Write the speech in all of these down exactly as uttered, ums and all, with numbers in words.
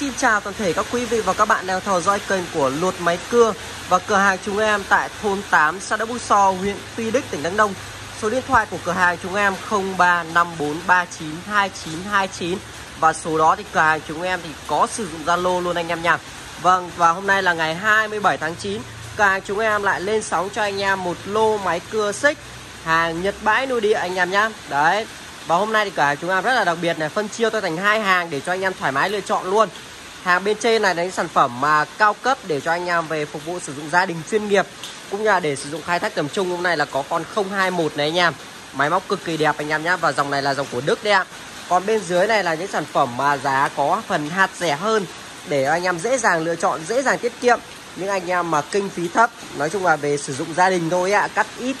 Xin chào toàn thể các quý vị và các bạn đang theo dõi kênh của Luật Máy Cưa và cửa hàng chúng em tại thôn tám, xã Đa Búc So, huyện Tuy Đức, tỉnh Đắk Nông. Số điện thoại của cửa hàng chúng em không ba năm bốn ba chín hai chín hai chín và số đó thì cửa hàng chúng em thì có sử dụng Zalo luôn anh em nhé. Vâng, và hôm nay là ngày hai mươi bảy tháng chín, cửa hàng chúng em lại lên sóng cho anh em một lô máy cưa xích hàng Nhật bãi nuôi địa anh em nhé. Đấy. Và hôm nay thì cửa hàng chúng em rất là đặc biệt này, phân chia tôi thành hai hàng để cho anh em thoải mái lựa chọn luôn. Hàng bên trên này là những sản phẩm mà cao cấp để cho anh em về phục vụ sử dụng gia đình chuyên nghiệp, cũng như là để sử dụng khai thác tầm trung. Hôm nay là có con không hai một này anh em, máy móc cực kỳ đẹp anh em nhá, và dòng này là dòng của Đức đấy ạ. Còn bên dưới này là những sản phẩm mà giá có phần hạt rẻ hơn để anh em dễ dàng lựa chọn, dễ dàng tiết kiệm. Những anh em mà kinh phí thấp, nói chung là về sử dụng gia đình thôi ạ, cắt ít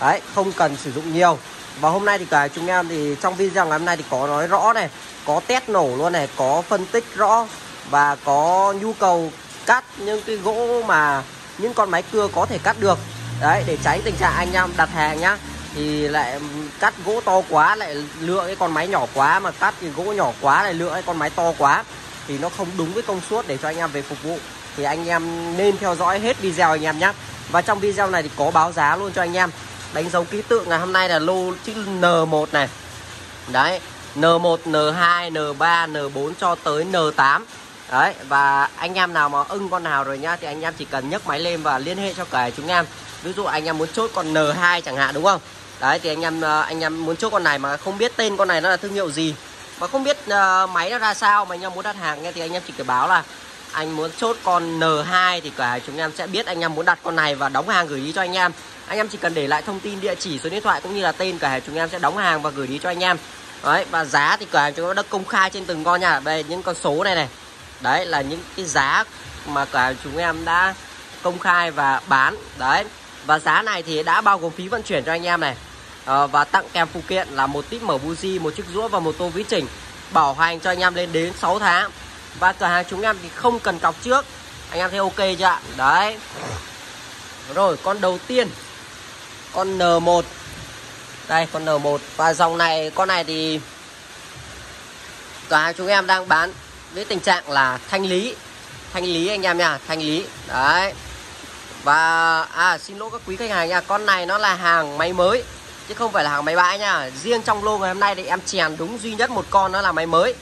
đấy, không cần sử dụng nhiều. Và hôm nay thì cả chúng em thì trong video ngày hôm nay thì có nói rõ này, có test nổ luôn này, có phân tích rõ và có nhu cầu cắt những cái gỗ mà những con máy cưa có thể cắt được. Đấy, để tránh tình trạng anh em đặt hàng nhá, thì lại cắt gỗ to quá, lại lựa cái con máy nhỏ quá, mà cắt cái gỗ nhỏ quá lại lựa cái con máy to quá thì nó không đúng với công suất để cho anh em về phục vụ. Thì anh em nên theo dõi hết video anh em nhé. Và trong video này thì có báo giá luôn cho anh em. Đánh dấu ký tự ngày hôm nay là lô chữ N một này. Đấy, N một, N hai, N ba, N bốn cho tới N tám. Đấy, và anh em nào mà ưng con nào rồi nhá thì anh em chỉ cần nhấc máy lên và liên hệ cho cả chúng em. Ví dụ anh em muốn chốt con N hai chẳng hạn đúng không? Đấy thì anh em anh em muốn chốt con này mà không biết tên con này nó là thương hiệu gì, mà không biết uh, máy nó ra sao mà anh em muốn đặt hàng nghe, thì anh em chỉ cần báo là anh muốn chốt con N hai thì cả chúng em sẽ biết anh em muốn đặt con này và đóng hàng gửi đi cho anh em. Anh em chỉ cần để lại thông tin, địa chỉ, số điện thoại cũng như là tên, cửa hàng chúng em sẽ đóng hàng và gửi đi cho anh em. Đấy, và giá thì cửa hàng chúng em đã công khai trên từng con nha. Về những con số này này, đấy là những cái giá mà cửa hàng chúng em đã công khai và bán. Đấy, và giá này thì đã bao gồm phí vận chuyển cho anh em này, à, và tặng kèm phụ kiện là một tip mở buji, một chiếc rũa và một tô vít chỉnh, bảo hành cho anh em lên đến sáu tháng. Và cửa hàng chúng em thì không cần cọc trước. Anh em thấy ok chưa ạ? Đấy. Rồi, con đầu tiên, con N một. Đây, con N một. Và dòng này, con này thì cửa hàng chúng em đang bán với tình trạng là thanh lý. Thanh lý anh em nha, thanh lý. Đấy. Và à, xin lỗi các quý khách hàng nha, con này nó là hàng máy mới chứ không phải là hàng máy bãi nha. Riêng trong lô ngày hôm nay thì em chèn đúng duy nhất một con nó là máy mới,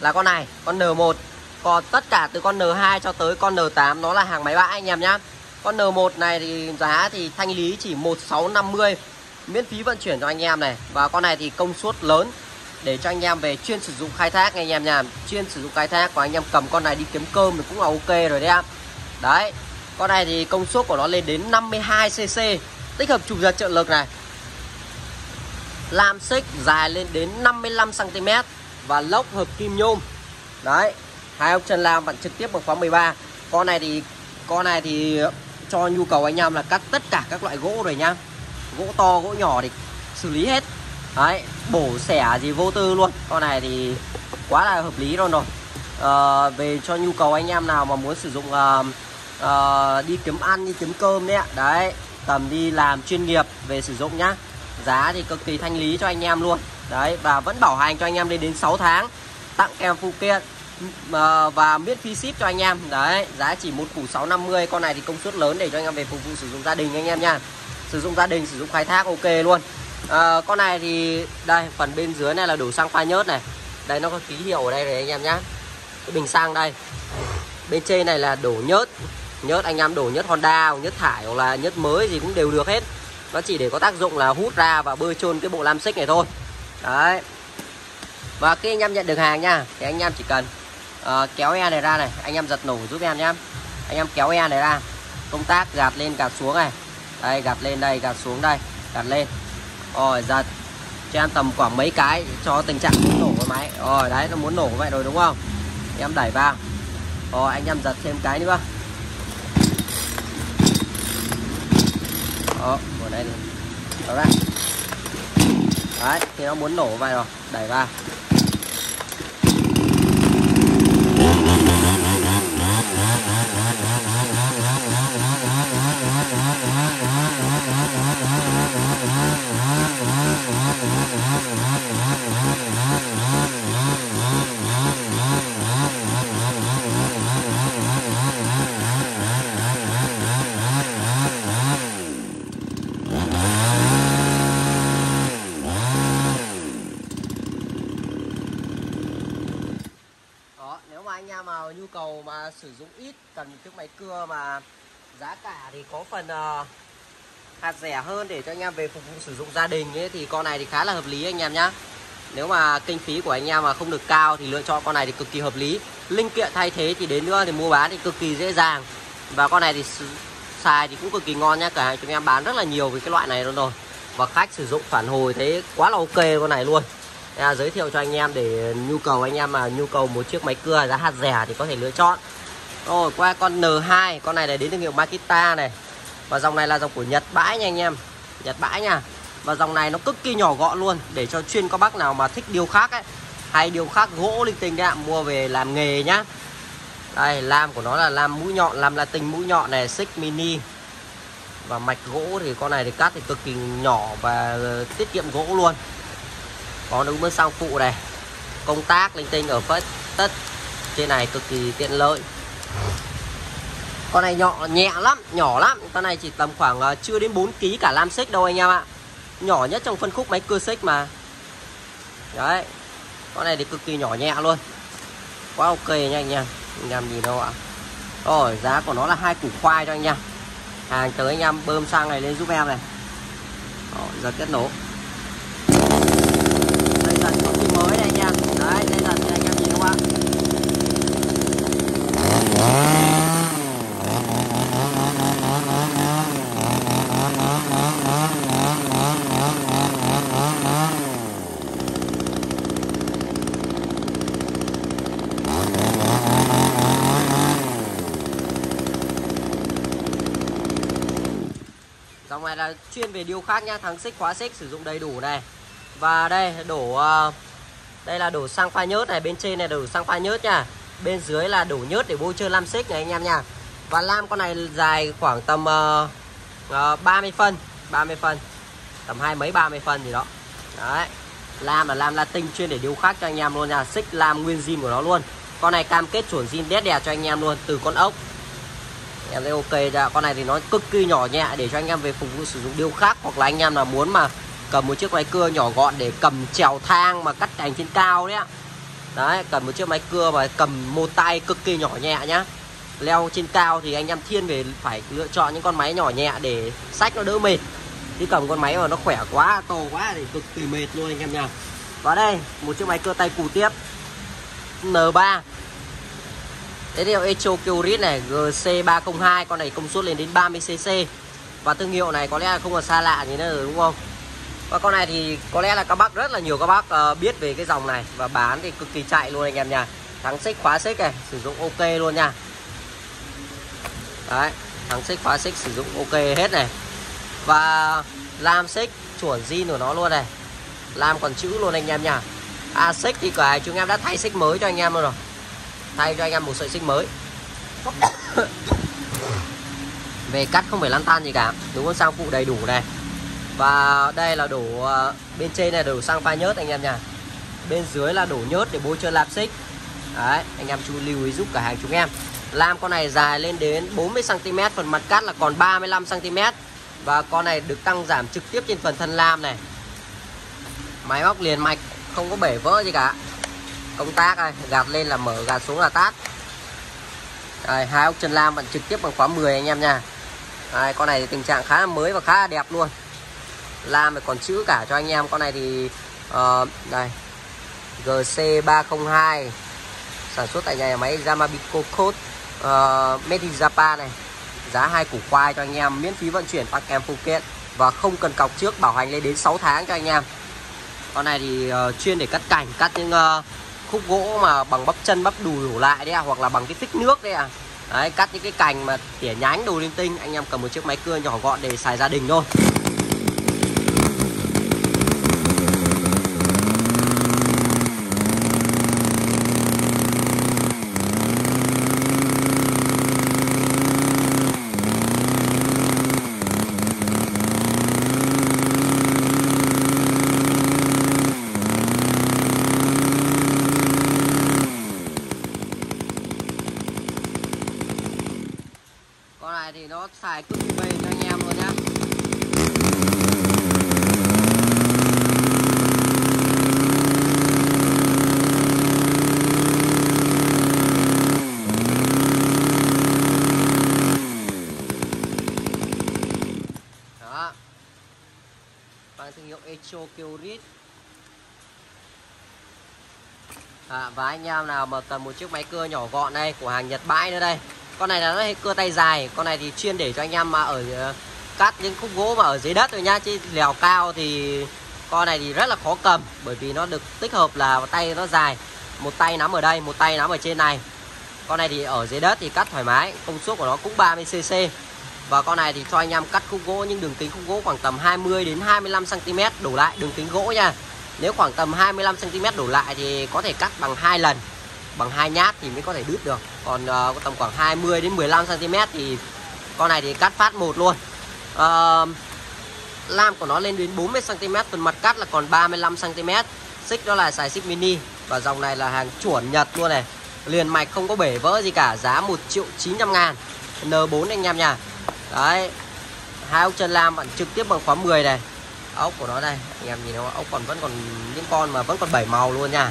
là con này, con N một. Còn tất cả từ con N hai cho tới con N tám nó là hàng máy bãi anh em nhá. Con N một này thì giá thì thanh lý chỉ một nghìn sáu trăm năm mươi, miễn phí vận chuyển cho anh em này. Và con này thì công suất lớn để cho anh em về chuyên sử dụng khai thác anh em nhá, chuyên sử dụng khai thác. Và anh em cầm con này đi kiếm cơm thì cũng là ok rồi đấy em. Đấy, con này thì công suất của nó lên đến năm mươi hai xê xê, tích hợp trục giật trợ lực này, lam xích dài lên đến năm mươi lăm xăng ti mét và lốc hợp kim nhôm. Đấy, hai ốc chân lam vặn trực tiếp bằng khóa mười ba. Con này thì con này thì cho nhu cầu anh em là cắt tất cả các loại gỗ rồi nhá. Gỗ to, gỗ nhỏ thì xử lý hết. Đấy, bổ xẻ gì vô tư luôn. Con này thì quá là hợp lý luôn rồi. À, về cho nhu cầu anh em nào mà muốn sử dụng à, à, đi kiếm ăn, đi kiếm cơm đấy ạ. Đấy, tầm đi làm chuyên nghiệp về sử dụng nhá. Giá thì cực kỳ thanh lý cho anh em luôn. Đấy, và vẫn bảo hành cho anh em lên đến sáu tháng, tặng kèm phụ kiện và miễn phí ship cho anh em. Đấy, giá chỉ một nghìn sáu trăm năm mươi. Con này thì công suất lớn để cho anh em về phục vụ sử dụng gia đình anh em nha. Sử dụng gia đình, sử dụng khai thác ok luôn. à, Con này thì đây, phần bên dưới này là đổ xăng pha nhớt này. Đây, nó có ký hiệu ở đây rồi anh em nhá. Cái bình xăng đây. Bên trên này là đổ nhớt. Nhớt anh em đổ nhớt Honda, nhớt thải hoặc là nhớt mới gì cũng đều được hết. Nó chỉ để có tác dụng là hút ra và bơi trôn cái bộ lam xích này thôi. Đấy. Và khi anh em nhận được hàng nha thì anh em chỉ cần uh, kéo e này ra này, anh em giật nổ giúp em nhé. Anh em kéo e này ra, công tác gạt lên gạt xuống này. Đây, gạt lên đây, gạt xuống đây, gạt lên. Rồi giật cho em tầm khoảng mấy cái cho tình trạng muốn nổ cái máy. Rồi đấy, nó muốn nổ vậy rồi đúng không? Em đẩy vào. Rồi anh em giật thêm cái nữa. Đó, ở đây. Đó ra. Đấy, thì nó muốn nổ vậy rồi, đẩy vào. anh em nào nhu cầu mà sử dụng ít, cần những chiếc máy cưa mà giá cả thì có phần uh, hạt rẻ hơn để cho anh em về phục vụ sử dụng gia đình ấy, thì con này thì khá là hợp lý anh em nhá. Nếu mà kinh phí của anh em mà không được cao thì lựa chọn con này thì cực kỳ hợp lý. Linh kiện thay thế thì đến nữa thì mua bán thì cực kỳ dễ dàng. Và con này thì xài thì cũng cực kỳ ngon nhá. Cả hàng chúng em bán rất là nhiều về cái loại này luôn rồi. Và khách sử dụng phản hồi thấy quá là ok con này luôn. À, giới thiệu cho anh em để nhu cầu anh em mà nhu cầu một chiếc máy cưa giá hạt rẻ thì có thể lựa chọn. Rồi qua con N hai, con này là đến thương hiệu Makita này. Và dòng này là dòng của Nhật bãi nha anh em. Nhật bãi nha. Và dòng này nó cực kỳ nhỏ gọn luôn, để cho chuyên các bác nào mà thích điêu khắc ấy, hay điêu khắc gỗ linh tinh đấy ạ, mua về làm nghề nhá. Đây, lam của nó là lam mũi nhọn, lam Latin mũi nhọn này, xích mini. Và mạch gỗ thì con này thì cắt thì cực kỳ nhỏ và tiết kiệm gỗ luôn. Có đúng với sang phụ này, công tác linh tinh ở phết tất trên này cực kỳ tiện lợi. Con này nhỏ nhẹ lắm, nhỏ lắm. Con này chỉ tầm khoảng chưa đến bốn ký cả lam xích đâu anh em ạ. Nhỏ nhất trong phân khúc máy cưa xích mà. Đấy, con này thì cực kỳ nhỏ nhẹ luôn. Quá ok nha anh em. Anh em nhìn đâu ạ. Rồi giá của nó là hai củ khoai cho anh em. Hàng tới anh em bơm xăng này lên giúp em này. Rồi giờ kết nối. Dây dần có gì mới này anh em. Đấy, dây dần thì anh em nhìn đâu ạ. Dòng này là chuyên về điêu khắc nha, thắng xích khóa xích sử dụng đầy đủ này. Và đây đổ, đây là đổ sang pha nhớt này, bên trên này đổ sang pha nhớt nha, bên dưới là đổ nhớt để bôi trơn lam xích này anh em nha. Và lam con này dài khoảng tầm uh, ba mươi phân, tầm hai mấy ba mươi phân gì đó. Đấy, lam là lam Latin chuyên để điêu khắc cho anh em luôn nha, xích lam nguyên zin của nó luôn. Con này cam kết chuẩn zin đét đẻ cho anh em luôn, từ con ốc. Em thấy ok ra. Con này thì nó cực kỳ nhỏ nhẹ để cho anh em về phục vụ sử dụng điêu khắc, hoặc là anh em là muốn mà cầm một chiếc máy cưa nhỏ gọn để cầm trèo thang mà cắt cành trên cao đấy ạ. Đấy, cầm một chiếc máy cưa mà cầm một tay cực kỳ nhỏ nhẹ nhá. Leo trên cao thì anh em thiên về phải lựa chọn những con máy nhỏ nhẹ để xách nó đỡ mệt. Chứ cầm con máy mà nó khỏe quá, to quá thì cực kỳ mệt luôn anh em nhá. Và đây, một chiếc máy cưa tay cù tiếp N ba. Thế thì Echo Kioritz này, G C ba không hai, con này công suất lên đến ba mươi xê xê. Và thương hiệu này có lẽ là không còn xa lạ gì nữa rồi đúng không? Và con này thì có lẽ là các bác, rất là nhiều các bác uh, biết về cái dòng này. Và bán thì cực kỳ chạy luôn anh em nha. Thắng xích khóa xích này, sử dụng ok luôn nha. Đấy, thắng xích khóa xích sử dụng ok hết này. Và lam xích chuẩn zin của nó luôn này, lam còn chữ luôn anh em nha. À, xích thì cả chúng em đã thay xích mới cho anh em luôn rồi, thay cho anh em một sợi xích mới về cắt không phải lăn tan gì cả, đúng không? Sang phụ đầy đủ này. Và đây là đổ, bên trên này đổ sang pha nhớt anh em nha, bên dưới là đổ nhớt để bôi trơn lạp xích. Đấy, anh em chú lưu ý giúp cả hàng chúng em. Lam con này dài lên đến bốn mươi xăng ti mét, phần mặt cắt là còn ba mươi lăm xăng ti mét. Và con này được tăng giảm trực tiếp trên phần thân lam này. Máy móc liền mạch, không có bể vỡ gì cả. Công tác này, gạt lên là mở, gạt xuống là tát. Đây, hai ốc chân lam vẫn trực tiếp bằng khóa mười anh em nha. Đây, con này thì tình trạng khá là mới và khá là đẹp luôn. Lam này còn chữ cả cho anh em. Con này thì uh, đây G C ba không hai, sản xuất tại nhà máy Yamabiko Code, uh, Made in Japan này. Giá hai củ khoai cho anh em, miễn phí vận chuyển tặng kèm phụ kiện và không cần cọc trước, bảo hành lên đến sáu tháng cho anh em. Con này thì uh, chuyên để cắt cảnh, cắt những uh, khúc gỗ mà bằng bắp chân, bắp đùi đổ lại đấy à, hoặc là bằng cái phích nước đấy à. Đấy, cắt những cái cành mà tỉa nhánh đồ linh tinh, anh em cầm một chiếc máy cưa nhỏ gọn để xài gia đình thôi. Thì nó xài cực kỳ bền cho anh em luôn nhá. à, và anh em nào mà cần một chiếc máy cưa nhỏ gọn đây của hàng Nhật bãi nữa đây. Con này là nó cưa tay dài, con này thì chuyên để cho anh em mà ở cắt những khúc gỗ mà ở dưới đất rồi nhá, chứ lèo cao thì con này thì rất là khó cầm, bởi vì nó được tích hợp là tay nó dài, một tay nắm ở đây, một tay nắm ở trên này. Con này thì ở dưới đất thì cắt thoải mái, công suất của nó cũng ba mươi xê xê. Và con này thì cho anh em cắt khúc gỗ, nhưng đường kính khúc gỗ khoảng tầm hai mươi đến hai mươi lăm xăng ti mét đổ lại, đường kính gỗ nha. Nếu khoảng tầm hai mươi lăm xăng ti mét đổ lại thì có thể cắt bằng hai lần, bằng hai nhát thì mới có thể đứt được. Còn uh, tầm khoảng hai mươi đến mười lăm xăng ti mét thì con này thì cắt phát một luôn. Uh, lam của nó lên đến bốn mươi xăng ti mét, phần mặt cắt là còn ba mươi lăm xăng ti mét. Xích đó là xài xích mini, và dòng này là hàng chuẩn Nhật luôn này, liền mạch không có bể vỡ gì cả, giá một triệu chín trăm ngàn, N bốn anh em nha. Đấy, hai ốc chân lam bạn trực tiếp bằng khóa mười này. Ốc của nó đây, anh em nhìn nó, ốc còn vẫn còn những con mà vẫn còn bảy màu luôn nha.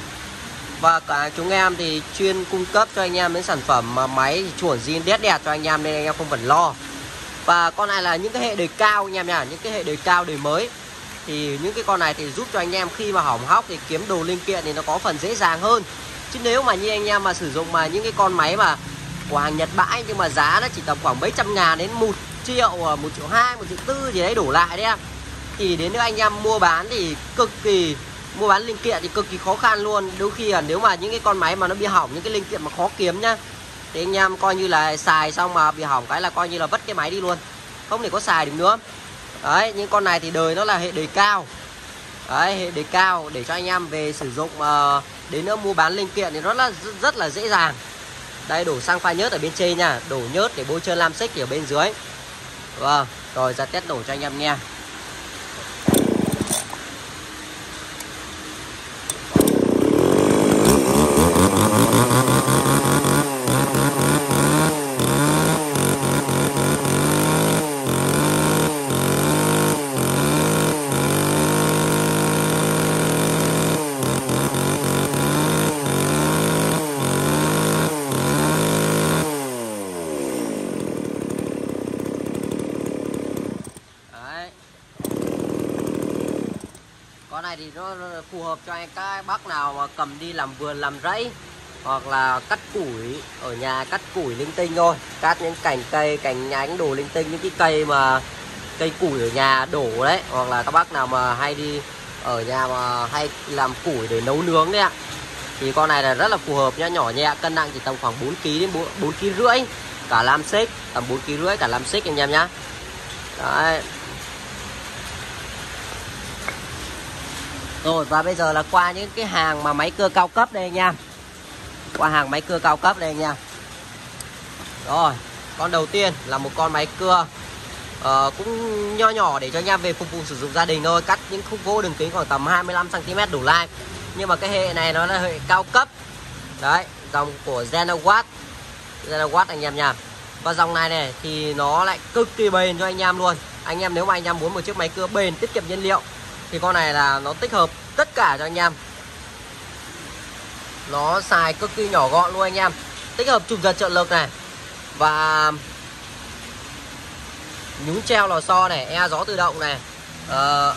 Và cả chúng em thì chuyên cung cấp cho anh em những sản phẩm mà máy thì chuẩn zin đét đẹp cho anh em, nên anh em không cần lo. Và con này là những cái hệ đời cao anh em nha, những cái hệ đời cao đời mới. Thì những cái con này thì giúp cho anh em khi mà hỏng hóc thì kiếm đồ linh kiện thì nó có phần dễ dàng hơn. Chứ nếu mà như anh em mà sử dụng mà những cái con máy mà của hàng Nhật bãi nhưng mà giá nó chỉ tầm khoảng mấy trăm ngàn đến một triệu, một triệu hai, một triệu tư thì đấy đổ lại đấy, thì đến nữa anh em mua bán thì cực kỳ, mua bán linh kiện thì cực kỳ khó khăn luôn. Đôi khi là nếu mà những cái con máy mà nó bị hỏng, những cái linh kiện mà khó kiếm nhá, thì anh em coi như là xài xong mà bị hỏng cái là coi như là vứt cái máy đi luôn, không thể có xài được nữa. Đấy, những con này thì đời nó là hệ đời cao. Đấy, hệ đời cao để cho anh em về sử dụng uh, đến nữa mua bán linh kiện thì rất là rất, rất là dễ dàng. Đây, đổ sang pha nhớt ở bên trên nha, đổ nhớt để bôi trơn lam xích ở bên dưới. Vâng, rồi ra test đổ cho anh em nghe. Thì nó phù hợp cho anh các bác nào mà cầm đi làm vườn làm rẫy, hoặc là cắt củi ở nhà, cắt củi linh tinh thôi, cắt những cành cây, cành nhánh đồ linh tinh, những cái cây mà cây củi ở nhà đổ đấy, hoặc là các bác nào mà hay đi ở nhà mà hay làm củi để nấu nướng đấy ạ, thì con này là rất là phù hợp nhá, nhỏ nhẹ, cân nặng chỉ tầm khoảng bốn ký đến bốn ký rưỡi cả lam xích, tầm bốn ký rưỡi cả lam xích anh em nhá. Đấy. Rồi, và bây giờ là qua những cái hàng mà máy cưa cao cấp đây anh em. Qua hàng máy cưa cao cấp đây anh em. Rồi, con đầu tiên là một con máy cưa uh, cũng nho nhỏ để cho anh em về phục vụ sử dụng gia đình thôi, cắt những khúc gỗ đường kính khoảng tầm hai mươi lăm xăng ti mét đủ lại. Nhưng mà cái hệ này nó là hệ cao cấp. Đấy, dòng của Genowatt. Genowatt anh em nha. Và dòng này này thì nó lại cực kỳ bền cho anh em luôn. Anh em nếu mà anh em muốn một chiếc máy cưa bền, tiết kiệm nhiên liệu, thì con này là nó tích hợp tất cả cho anh em. Nó xài cực kỳ nhỏ gọn luôn anh em, tích hợp chụp giật trợ lực này, và nhúng treo lò xo này, e gió tự động này, à,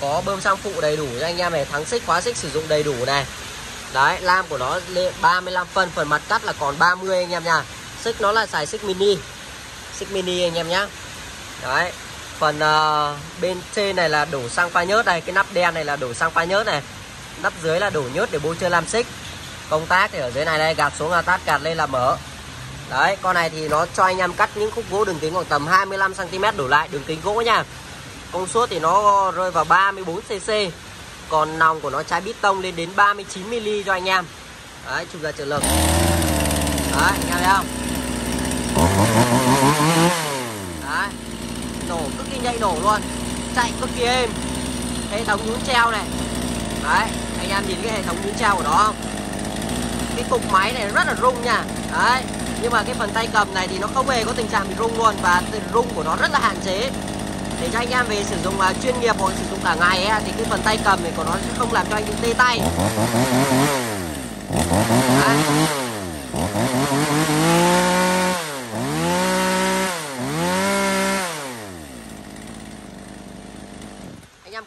có bơm sang phụ đầy đủ cho anh em này, thắng xích khóa xích sử dụng đầy đủ này. Đấy, lam của nó ba mươi lăm phân, phần mặt cắt là còn ba mươi anh em nha. Xích nó là xài xích mini, xích mini anh em nhá. Đấy, phần uh, bên trên này là đổ sang pha nhớt này, cái nắp đen này là đổ sang pha nhớt này, nắp dưới là đổ nhớt để bôi trơn lam xích. Công tắc thì ở dưới này đây, gạt xuống là tát, gạt lên là mở. Đấy, con này thì nó cho anh em cắt những khúc gỗ đường kính khoảng tầm hai mươi lăm xăng ti mét đổ lại, đường kính gỗ nha. Công suất thì nó rơi vào ba mươi tư xê xê, còn nòng của nó trái bít tông lên đến ba mươi chín mi li mét cho anh em. Đấy, chụp ra trợ lực. Đấy, anh em thấy không? Đấy, nổ cực kỳ nhạy nổ luôn, chạy cực kỳ êm. Hệ thống nhún treo này, đấy anh em nhìn cái hệ thống nhún treo của nó không, cái cục máy này rất là rung nha. Đấy, nhưng mà cái phần tay cầm này thì nó không hề có tình trạng bị rung luôn, và rung của nó rất là hạn chế để cho anh em về sử dụng uh, chuyên nghiệp hoặc sử dụng cả ngày ấy, thì cái phần tay cầm này của nó sẽ không làm cho anh bị tê tay. Đấy.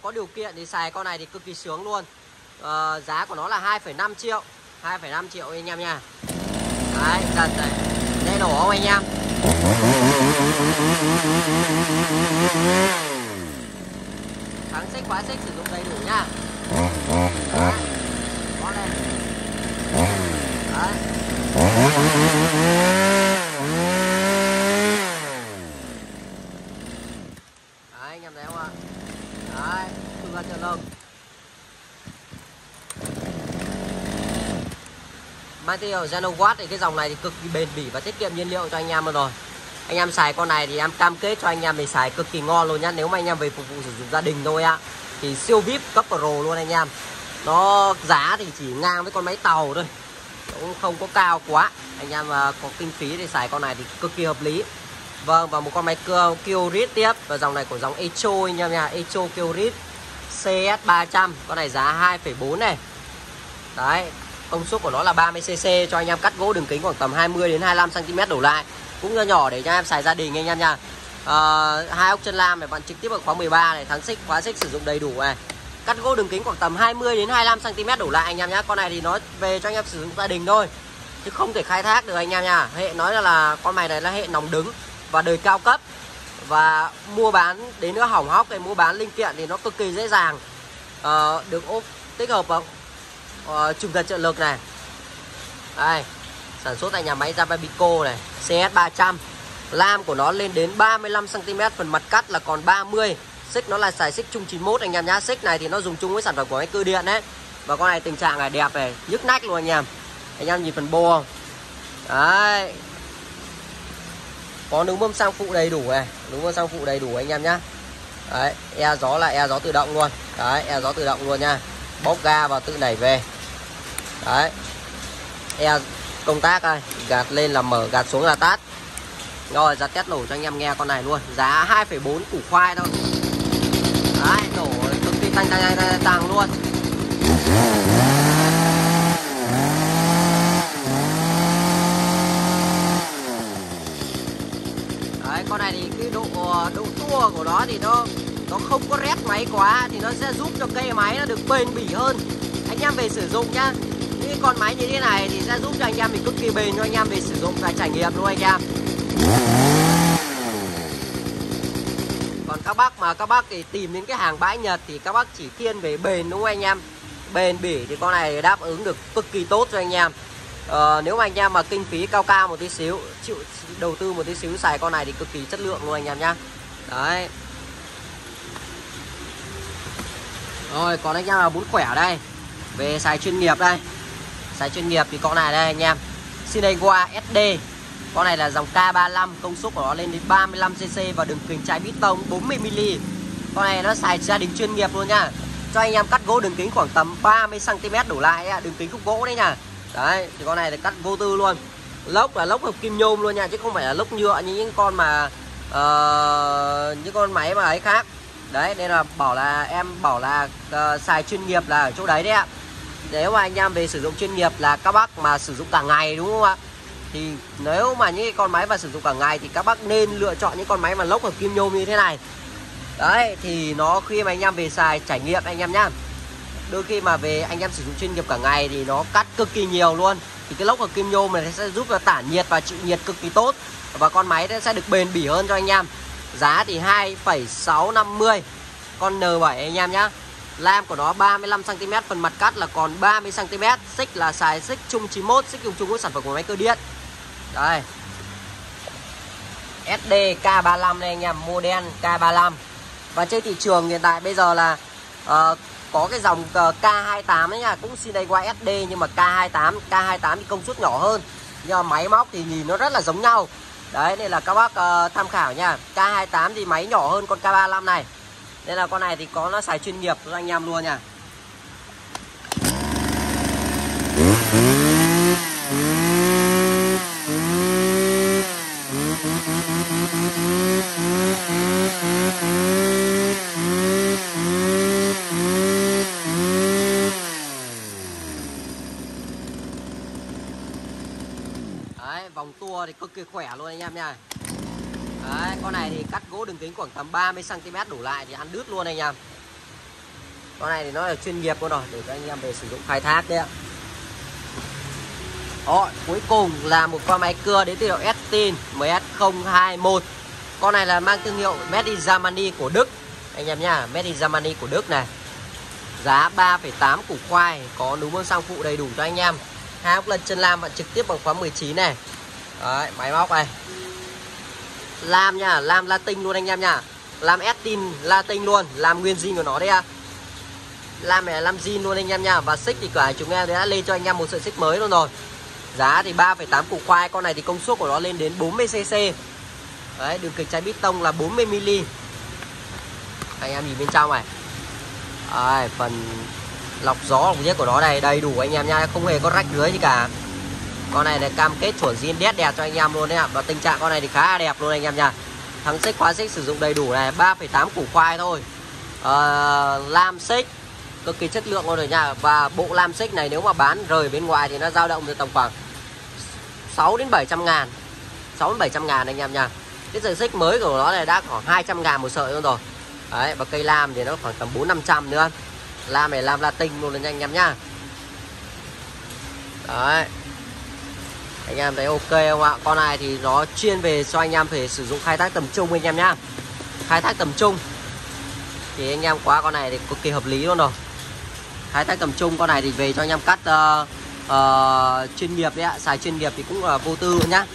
Có điều kiện thì xài con này thì cực kỳ sướng luôn. à, Giá của nó là hai phẩy năm triệu. hai phẩy năm triệu anh em nha. Đấy, giật này dễ nổ không anh em? Thắng xích khóa xích sử dụng đầy đủ nha. Đấy, có lên. Đấy. Đấy, anh em thấy không ạ? Đấy, phương ra trường lông. Material Genowatt thì cái dòng này thì cực kỳ bền bỉ và tiết kiệm nhiên liệu cho anh em rồi. Anh em xài con này thì em cam kết cho anh em mình xài cực kỳ ngon luôn nhá. Nếu mà anh em về phục vụ sử dụng gia đình thôi ạ, thì siêu víp cấp pro luôn anh em. Nó giá thì chỉ ngang với con máy tàu thôi, cũng không có cao quá. Anh em có kinh phí để xài con này thì cực kỳ hợp lý. Vâng, và một con máy cưa Kioritz tiếp, và dòng này của dòng Echo anh em nha, Echo Kioritz xê ét ba trăm. Con này giá hai phẩy bốn này. Đấy, công suất của nó là ba mươi xê xê cho anh em cắt gỗ đường kính khoảng tầm hai mươi đến hai mươi lăm xăng ti mét đổ lại, cũng nhỏ nhỏ để cho em xài gia đình anh em nha. À, hai ốc chân lam này bạn trực tiếp ở khóa mười ba này, thắng xích khóa xích sử dụng đầy đủ này, cắt gỗ đường kính khoảng tầm hai mươi đến hai mươi lăm xăng ti mét đổ lại anh em nhá. Con này thì nó về cho anh em sử dụng gia đình thôi, chứ không thể khai thác được anh em nha. Hệ nói là, là con này này là hệ nòng đứng và đời cao cấp, và mua bán đến nữa hỏng hóc cái mua bán linh kiện thì nó cực kỳ dễ dàng. À, được ốp tích hợp vào trùng giật trợ lực này. Đây, sản xuất tại nhà máy Yamabiko này, xê ét ba trăm. Lam của nó lên đến ba mươi lăm xăng ti mét, phần mặt cắt là còn ba mươi. Xích nó là xài xích chung chín mốt anh em nhá. Xích này thì nó dùng chung với sản phẩm của máy cưa điện đấy. Và con này tình trạng là đẹp này, nhức nách luôn anh em. Anh em nhìn phần bô không? Đấy. Có núm bơm xăng phụ đầy đủ này, núm bơm xăng phụ đầy đủ anh em nhá. Đấy, e gió là e gió tự động luôn. Đấy, e gió tự động luôn nha. Bóp ga và tự đẩy về. Đấy. E công tác đây, gạt lên là mở, gạt xuống là tát. Rồi, ra test nổ cho anh em nghe con này luôn. Giá hai phẩy bốn củ khoai thôi. Đấy, nổ cực kỳ thanh thanh thanh tàng luôn. Đấy, con này thì cái độ độ tua của nó thì nó nó không có rét máy quá, thì nó sẽ giúp cho cây máy nó được bền bỉ hơn. Anh em về sử dụng nhá. Những con máy như thế này thì sẽ giúp cho anh em mình cực kỳ bền cho anh em về sử dụng và trải nghiệm luôn anh em. Còn các bác mà các bác thì tìm đến cái hàng bãi Nhật thì các bác chỉ thiên về bền đúng không anh em? Bền bỉ thì con này đáp ứng được cực kỳ tốt cho anh em. Ờ, nếu mà anh em mà kinh phí cao cao một tí xíu, chịu đầu tư một tí xíu xài con này thì cực kỳ chất lượng luôn anh em nhá. Đấy. Rồi, còn anh em là muốn khỏe ở đây, về xài chuyên nghiệp đây, xài chuyên nghiệp thì con này đây anh em, Shindaiwa ét đê. Con này là dòng K ba mươi lăm, công suất của nó lên đến ba mươi lăm xê xê và đường kính trái bít tông bốn mươi mi li mét. Con này nó xài gia đình chuyên nghiệp luôn nha, cho anh em cắt gỗ đường kính khoảng tầm ba mươi xăng ti mét đổ lại ấy, đường kính khúc gỗ đấy nha. Đấy, thì con này là cắt vô tư luôn. Lốc là lốc hợp kim nhôm luôn nha, chứ không phải là lốc nhựa như những con mà uh, những con máy mà ấy khác. Đấy, nên là bảo là em bảo là uh, xài chuyên nghiệp là ở chỗ đấy đấy ạ. Nếu mà anh em về sử dụng chuyên nghiệp là các bác mà sử dụng cả ngày đúng không ạ? Thì nếu mà những cái con máy mà sử dụng cả ngày thì các bác nên lựa chọn những con máy mà lốc hợp kim nhôm như thế này. Đấy, thì nó khi mà anh em về xài trải nghiệm anh em nhá. Đôi khi mà về anh em sử dụng chuyên nghiệp cả ngày thì nó cắt cực kỳ nhiều luôn. Thì cái lốc hợp kim nhôm này sẽ giúp là tản nhiệt và chịu nhiệt cực kỳ tốt, và con máy sẽ được bền bỉ hơn cho anh em. Giá thì hai phẩy sáu năm mươi con en bảy anh em nhá. Lam của nó ba mươi lăm xăng ti mét, phần mặt cắt là còn ba mươi xăng ti mét. Xích là xài xích chung chín mốt, xích dùng chung với sản phẩm của máy cơ điện. Đây, ét đê K ba mươi lăm đây anh em, model K ba mươi lăm. Và trên thị trường hiện tại bây giờ là uh, có cái dòng K hai mươi tám ấy nha, cũng Shindaiwa ét đê, nhưng mà K hai mươi tám, K hai mươi tám thì công suất nhỏ hơn, nhưng mà máy móc thì nhìn nó rất là giống nhau. Đấy, nên là các bác uh, tham khảo nha. K hai mươi tám thì máy nhỏ hơn con K ba mươi lăm này, nên là con này thì có nó xài chuyên nghiệp cho anh em luôn nha. Đấy, vòng tua thì cực kỳ khỏe luôn anh em nha. Đấy, con này thì cắt gỗ đường kính khoảng tầm ba mươi xăng ti mét đổ lại thì ăn đứt luôn anh em. Con này thì nó là chuyên nghiệp luôn rồi, để cho anh em về sử dụng khai thác đấy ạ. Đó, cuối cùng là một con máy cưa đến từ hiệu ét tê i hát lờ em ét không hai một. Con này là mang thương hiệu Made in Germany của Đức anh em nhá, Made in Germany của Đức này. Giá ba phẩy tám củ khoai, có núm bơm xăng phụ đầy đủ cho anh em. Hai ốc lân chân lam bạn trực tiếp bằng khóa mười chín này. Đấy, máy móc này. Lam nha, lam Latin luôn anh em nhá. Lam ét tê i hát lờ Latin luôn, làm nguyên zin của nó đây ạ. À. Lam này là lam zin luôn anh em nhá, và xích thì cả chúng em đã lên cho anh em một sợi xích mới luôn rồi. Giá thì ba phẩy tám củ khoai, con này thì công suất của nó lên đến bốn mươi xê xê. Đấy, đường kịch chắn bít tông là bốn mươi mi li. Anh em nhìn bên trong này. Đấy, phần lọc gió lọc nhiệt của nó này đầy đủ anh em nha, không hề có rách rưới gì cả. Con này là cam kết chuẩn zin đét đẹp cho anh em luôn đấy ạ. Và tình trạng con này thì khá là đẹp luôn anh em nha. Thắng xích khóa xích sử dụng đầy đủ này, ba phẩy tám củ khoai thôi. À, lam xích cực kỳ chất lượng luôn rồi nha. Và bộ lam xích này nếu mà bán rời bên ngoài thì nó dao động từ tầm khoảng sáu đến bảy trăm ngàn, sáu đến bảy trăm ngàn anh em nha. Cái sợi xích mới của nó này đã khoảng hai trăm ngàn một sợi luôn rồi. Đấy, và cây lam thì nó khoảng tầm bốn năm trăm nữa. Lam này lam Latin luôn lên anh em nhá. Đấy, anh em thấy ok không ạ? Con này thì nó chuyên về cho anh em phải sử dụng khai thác tầm trung anh em nhá. Khai thác tầm trung thì anh em quá con này thì cực kỳ hợp lý luôn rồi. Khai thác tầm trung con này thì về cho anh em cắt uh, uh, chuyên nghiệp đấy ạ. Xài chuyên nghiệp thì cũng uh, vô tư luôn nhá.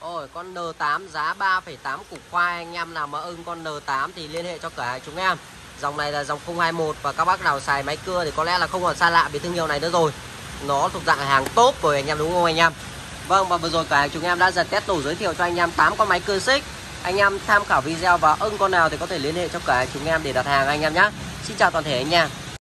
Ôi, con N tám giá ba phẩy tám củ khoai, anh em nào mà ưng con N tám thì liên hệ cho cửa hàng chúng em. Dòng này là dòng không hai một và các bác nào xài máy cưa thì có lẽ là không còn xa lạ với thương hiệu này nữa rồi. Nó thuộc dạng hàng top rồi anh em, đúng không anh em? Vâng, và vừa rồi cả chúng em đã dần test tủ giới thiệu cho anh em tám con máy cưa xích. Anh em tham khảo video và ưng con nào thì có thể liên hệ cho cả chúng em để đặt hàng anh em nhé. Xin chào toàn thể anh em.